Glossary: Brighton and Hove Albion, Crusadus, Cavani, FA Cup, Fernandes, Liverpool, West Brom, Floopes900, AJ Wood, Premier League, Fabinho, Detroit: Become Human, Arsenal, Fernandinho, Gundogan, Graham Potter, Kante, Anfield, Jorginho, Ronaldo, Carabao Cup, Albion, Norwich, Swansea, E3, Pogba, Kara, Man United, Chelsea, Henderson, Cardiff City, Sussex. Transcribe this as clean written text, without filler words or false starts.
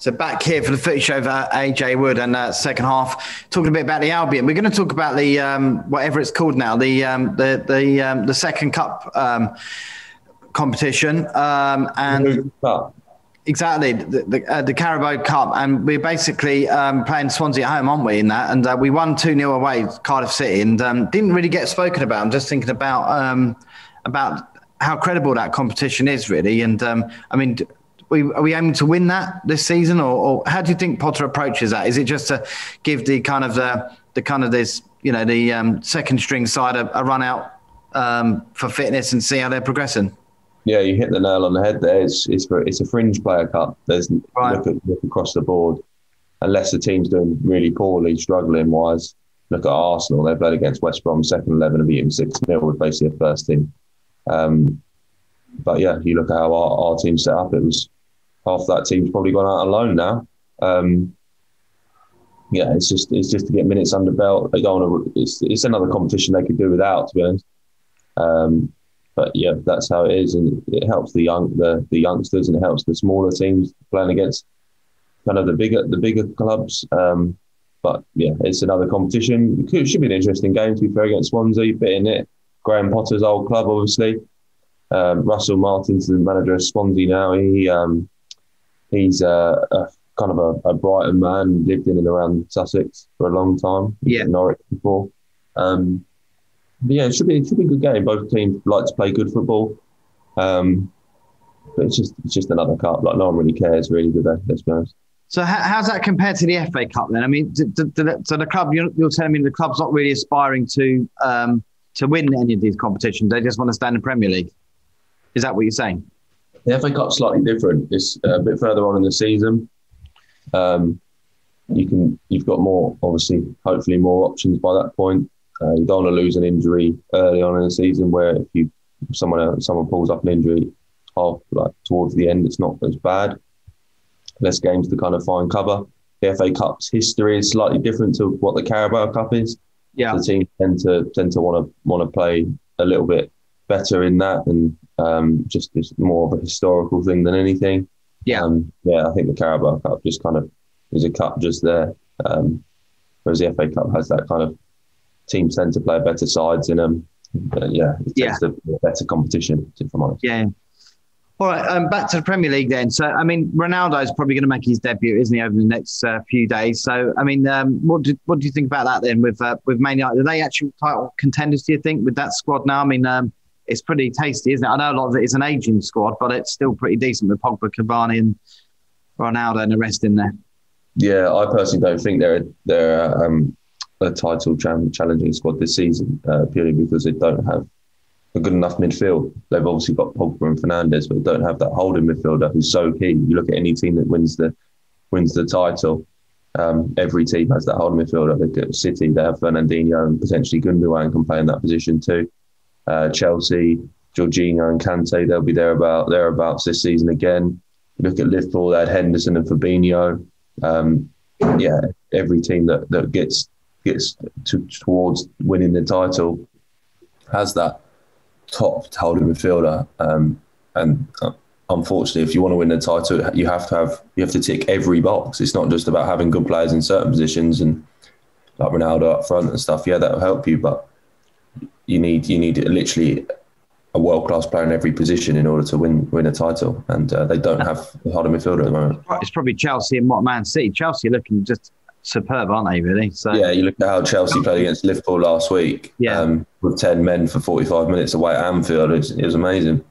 So back here for the footage over AJ Wood and second half, talking a bit about the Albion. We're going to talk about the whatever it's called now, the second cup competition and exactly the Carabao Cup, and we're basically playing Swansea at home, aren't we? In that, and we won 2-0 away Cardiff City, and didn't really get spoken about. I'm just thinking about how credible that competition is, really, and I mean. Are we aiming to win that this season, or how do you think Potter approaches that? Is it just to give the second string side a run out for fitness and see how they're progressing? Yeah, you hit the nail on the head there. It's a fringe player cup. There's look across the board, unless the team's doing really poorly, struggling wise. Look at Arsenal. They played against West Brom, second 11 and beat them 6-0 with basically a first team. But yeah, you look at how our team's set up. It was. Half that team's probably gone out alone now. Yeah, it's just to get minutes under belt. They don't want to. It's another competition they could do without, to be honest. But yeah, that's how it is, and it helps the youngsters, and it helps the smaller teams playing against kind of the bigger clubs. But yeah, it's another competition. It should be an interesting game, to be fair, against Swansea. Bit in it. Graham Potter's old club, obviously. Russell Martin's the manager of Swansea now. He's a kind of a Brighton man, lived in and around Sussex for a long time. Yeah, Norwich before. But yeah, it should be a good game. Both teams like to play good football, but it's just another cup. Like, no one really cares, really, do they? Let's be honest. So how's that compared to the FA Cup then? I mean, so the club, you're telling me the club's not really aspiring to win any of these competitions. They just want to stay in the Premier League. Is that what you're saying? The FA Cup's slightly different. It's a bit further on in the season. You've got more, obviously, hopefully more options by that point. You don't want to lose an injury early on in the season, where if someone pulls up an injury towards the end, it's not as bad. Less games to kind of find cover. The FA Cup's history is slightly different to what the Carabao Cup is. Yeah, the teams tend to want to play a little bit better in that, and just is more of a historical thing than anything. Yeah, I think the Carabao Cup just kind of is a cup just there, whereas the FA Cup has that kind of teams tend to play better sides in them. It's a better competition, if I'm honest. Yeah. All right, back to the Premier League then. So, I mean, Ronaldo's probably going to make his debut, isn't he, over the next few days? So, I mean, what do you think about that then with Man United? Are they actual title contenders, do you think, with that squad now? I mean, it's pretty tasty, isn't it? I know a lot of it is an aging squad, but it's still pretty decent with Pogba, Cavani and Ronaldo and the rest in there. Yeah, I personally don't think they're a title challenging squad this season, purely because they don't have a good enough midfield. They've obviously got Pogba and Fernandes, but they don't have that holding midfielder who's so key. You look at any team that wins the title, every team has that holding midfielder. They get City, they have Fernandinho and potentially Gundogan can play in that position too. Chelsea, Jorginho and Kante, they'll be thereabouts this season again. You look at Liverpool, they had Henderson and Fabinho. Every team that gets towards winning the title has that top holding midfielder, and unfortunately, if you want to win the title, you have to tick every box. It's not just about having good players in certain positions and like Ronaldo up front and stuff. Yeah, that'll help you, but you need literally a world-class player in every position in order to win a title, and they don't have a holding midfielder at the moment. It's probably Chelsea and Man City. Chelsea looking just superb, aren't they, really? So yeah, you look at how Chelsea played against Liverpool last week, with 10 men for 45 minutes away at Anfield. It was amazing.